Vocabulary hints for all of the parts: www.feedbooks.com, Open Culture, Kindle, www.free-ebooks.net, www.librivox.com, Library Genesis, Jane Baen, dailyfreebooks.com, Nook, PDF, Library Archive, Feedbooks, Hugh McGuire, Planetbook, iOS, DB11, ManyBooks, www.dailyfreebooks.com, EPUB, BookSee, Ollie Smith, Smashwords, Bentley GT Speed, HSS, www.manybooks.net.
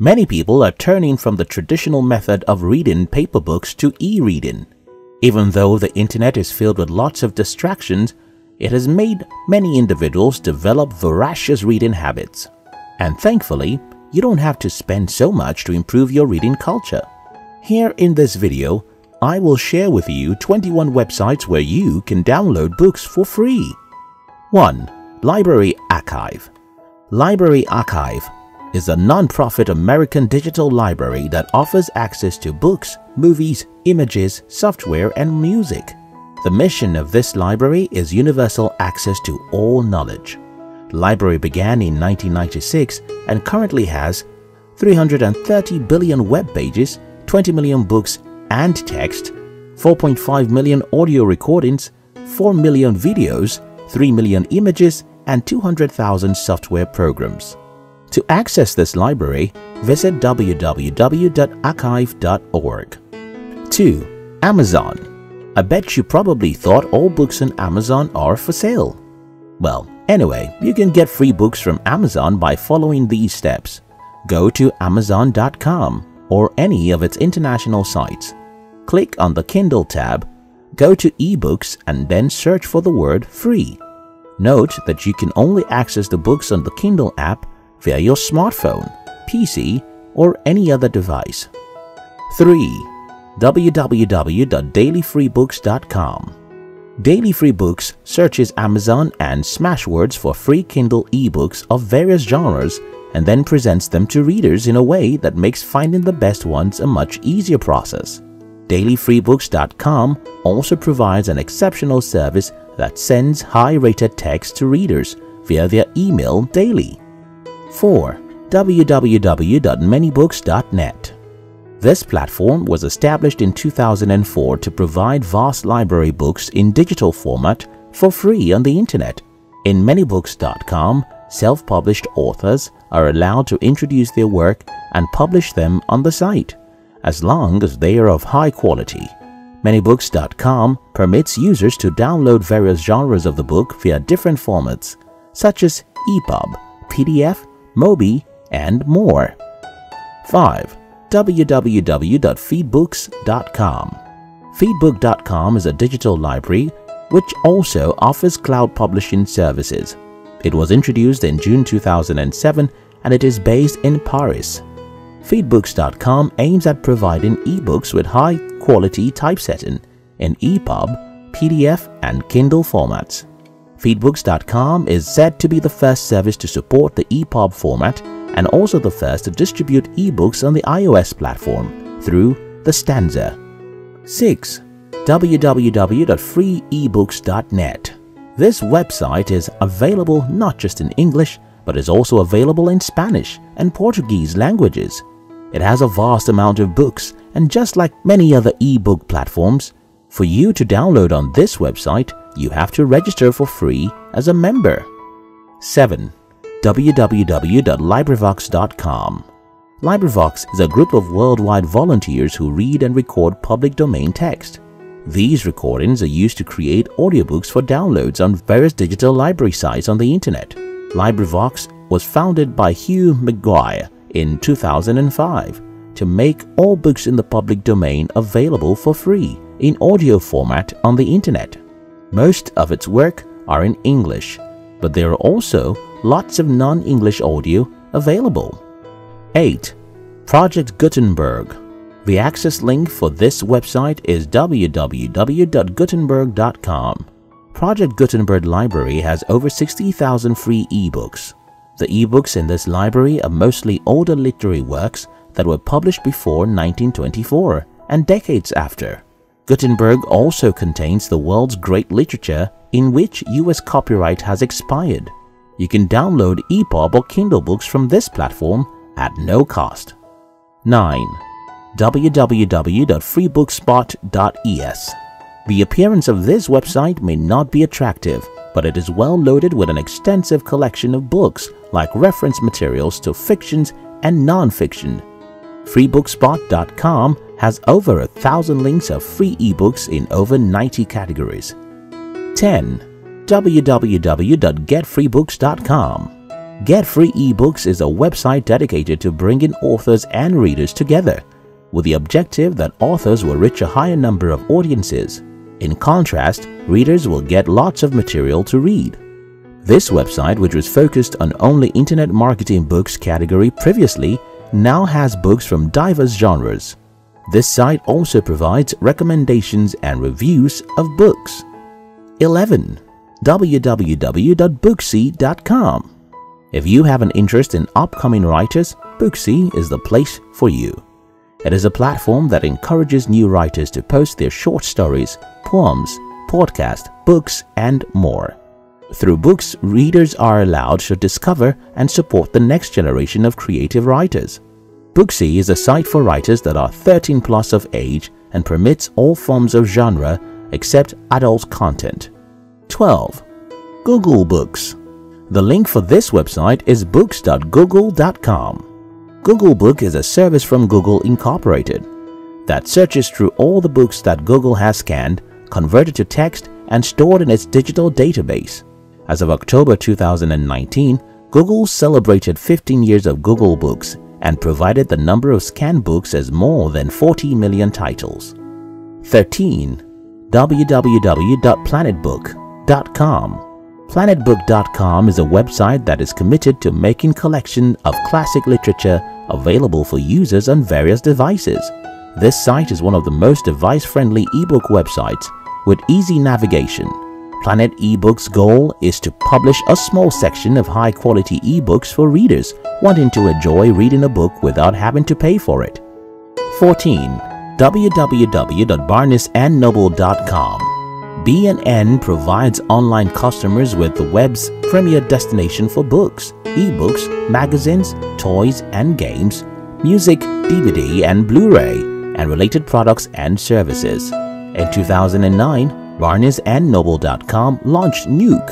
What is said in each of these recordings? Many people are turning from the traditional method of reading paper books to e-reading. Even though the internet is filled with lots of distractions, it has made many individuals develop voracious reading habits. And thankfully, you don't have to spend so much to improve your reading culture. Here in this video, I will share with you 21 websites where you can download books for free. 1. Library Archive. Library Archive is a non-profit American digital library that offers access to books, movies, images, software, and music. The mission of this library is universal access to all knowledge. The library began in 1996 and currently has 330 billion web pages, 20 million books and text, 4.5 million audio recordings, 4 million videos, 3 million images, and 200,000 software programs. To access this library, visit www.archive.org. 2. Amazon. I bet you probably thought all books on Amazon are for sale. Well, anyway, you can get free books from Amazon by following these steps. Go to Amazon.com or any of its international sites. Click on the Kindle tab, go to eBooks and then search for the word free. Note that you can only access the books on the Kindle app via your smartphone, PC, or any other device. 3. www.dailyfreebooks.com. Daily Free Books searches Amazon and Smashwords for free Kindle ebooks of various genres and then presents them to readers in a way that makes finding the best ones a much easier process. DailyFreeBooks.com also provides an exceptional service that sends high-rated text to readers via their email daily. 4. www.ManyBooks.net. This platform was established in 2004 to provide vast library books in digital format for free on the internet. In ManyBooks.com, self-published authors are allowed to introduce their work and publish them on the site, as long as they are of high quality. ManyBooks.com permits users to download various genres of the book via different formats, such as EPUB, PDF, Mobi, and more. 5. www.feedbooks.com. Feedbook.com is a digital library which also offers cloud publishing services. It was introduced in June 2007 and it is based in Paris. Feedbooks.com aims at providing ebooks with high-quality typesetting in EPUB, PDF, and Kindle formats. Feedbooks.com is said to be the first service to support the EPUB format and also the first to distribute ebooks on the iOS platform through the Stanza. 6. www.freeebooks.net. This website is available not just in English but is also available in Spanish and Portuguese languages. It has a vast amount of books, and just like many other ebook platforms, for you to download on this website, you have to register for free as a member. 7. www.LibriVox.com. LibriVox is a group of worldwide volunteers who read and record public domain text. These recordings are used to create audiobooks for downloads on various digital library sites on the internet. LibriVox was founded by Hugh McGuire in 2005 to make all books in the public domain available for free in audio format on the internet. Most of its work are in English, but there are also lots of non-English audio available. 8. Project Gutenberg. The access link for this website is www.gutenberg.com. Project Gutenberg Library has over 60,000 free ebooks. The ebooks in this library are mostly older literary works that were published before 1924 and decades after. Gutenberg also contains the world's great literature in which US copyright has expired. You can download EPUB or Kindle books from this platform at no cost. 9. www.freebookspot.es. The appearance of this website may not be attractive, but it is well loaded with an extensive collection of books like reference materials to fictions and non-fiction. Freebookspot.com has over 1,000 links of free ebooks in over 90 categories. 10. www.getfreebooks.com. Get Free eBooks is a website dedicated to bringing authors and readers together, with the objective that authors will reach a higher number of audiences. In contrast, readers will get lots of material to read. This website, which was focused on only internet marketing books category previously, now has books from diverse genres. This site also provides recommendations and reviews of books. 11. www.booksee.com. If you have an interest in upcoming writers, BookSee is the place for you. It is a platform that encourages new writers to post their short stories, poems, podcasts, books, and more. Through books, readers are allowed to discover and support the next generation of creative writers. BookSee is a site for writers that are 13 plus of age and permits all forms of genre except adult content. 12. Google Books. The link for this website is books.google.com. Google Book is a service from Google Incorporated that searches through all the books that Google has scanned, converted to text, and stored in its digital database. As of October 2019, Google celebrated 15 years of Google Books and provided the number of scanned books as more than 40 million titles. 13. www.planetbook.com. Planetbook.com is a website that is committed to making collection of classic literature available for users on various devices. This site is one of the most device-friendly ebook websites with easy navigation. Planet eBooks' goal is to publish a small section of high-quality ebooks for readers wanting to enjoy reading a book without having to pay for it. 14. www.barnesandnoble.com. B&N provides online customers with the web's premier destination for books, ebooks, magazines, toys and games, music, DVD and Blu-ray, and related products and services. In 2009, BarnesandNoble.com launched Nook,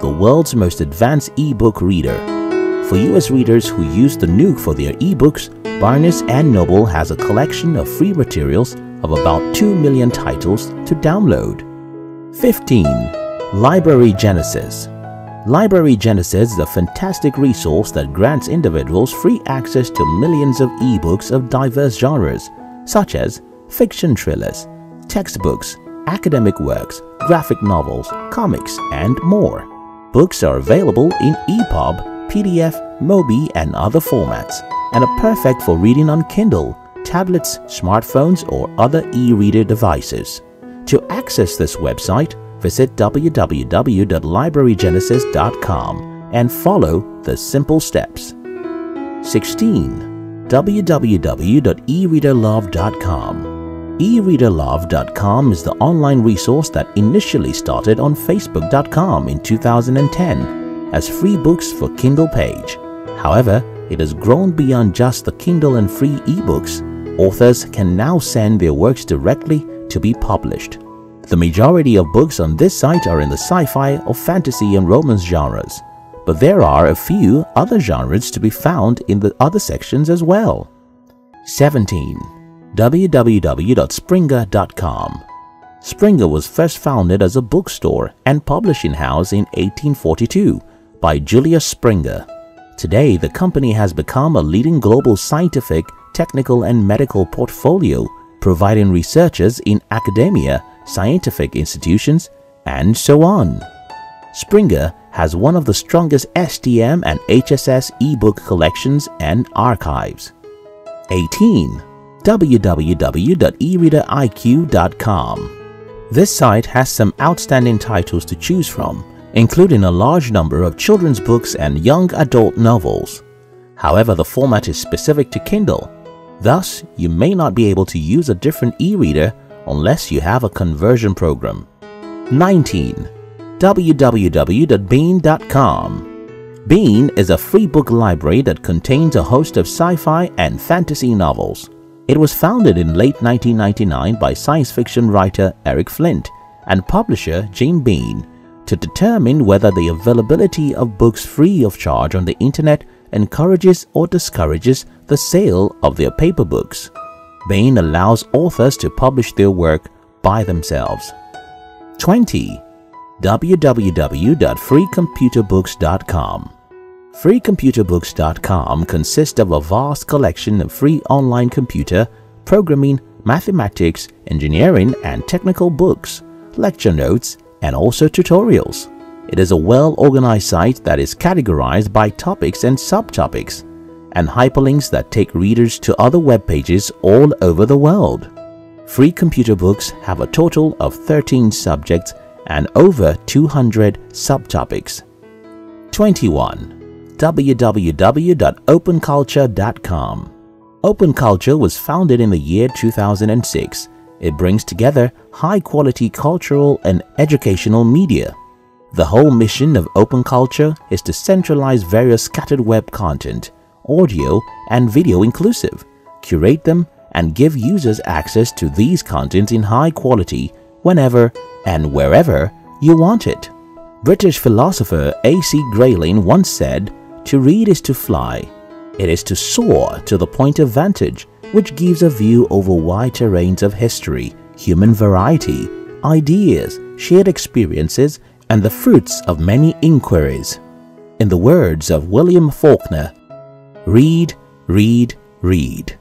the world's most advanced ebook reader. For US readers who use the Nook for their ebooks, Barnes and Noble has a collection of free materials of about 2 million titles to download. 15. Library Genesis. Library Genesis is a fantastic resource that grants individuals free access to millions of ebooks of diverse genres, such as fiction thrillers, textbooks, academic works, graphic novels, comics, and more. Books are available in EPUB, PDF, Mobi, and other formats, and are perfect for reading on Kindle, tablets, smartphones, or other e-reader devices. To access this website, visit www.librarygenesis.com and follow the simple steps. 16. www.ereaderlove.com. eReaderLove.com is the online resource that initially started on Facebook.com in 2010 as free books for Kindle page. However, it has grown beyond just the Kindle and free ebooks. Authors can now send their works directly to be published. The majority of books on this site are in the sci-fi or fantasy and romance genres, but there are a few other genres to be found in the other sections as well. 17. www.springer.com. Springer was first founded as a bookstore and publishing house in 1842 by Julius Springer. Today, the company has become a leading global scientific, technical and medical portfolio, providing researchers in academia, scientific institutions, and so on. Springer has one of the strongest STM and HSS ebook collections and archives. 18. www.ereaderiq.com. This site has some outstanding titles to choose from, including a large number of children's books and young adult novels. However, the format is specific to Kindle. Thus, you may not be able to use a different e-reader unless you have a conversion program. 19. www.baen.com. Baen is a free book library that contains a host of sci-fi and fantasy novels. It was founded in late 1999 by science fiction writer Eric Flint and publisher Jane Baen to determine whether the availability of books free of charge on the internet encourages or discourages the sale of their paper books. Baen allows authors to publish their work by themselves. 20. www.freecomputerbooks.com. FreeComputerBooks.com consists of a vast collection of free online computer, programming, mathematics, engineering, and technical books, lecture notes, and also tutorials. It is a well-organized site that is categorized by topics and subtopics, and hyperlinks that take readers to other web pages all over the world. Free computer books have a total of 13 subjects and over 200 subtopics. 21. www.openculture.com. Open Culture was founded in the year 2006. It brings together high-quality cultural and educational media. The whole mission of Open Culture is to centralize various scattered web content, audio and video inclusive, curate them, and give users access to these contents in high quality whenever and wherever you want it. British philosopher A.C. Grayling once said, "To read is to fly. It is to soar to the point of vantage, which gives a view over wide terrains of history, human variety, ideas, shared experiences, and the fruits of many inquiries." In the words of William Faulkner, read, read, read.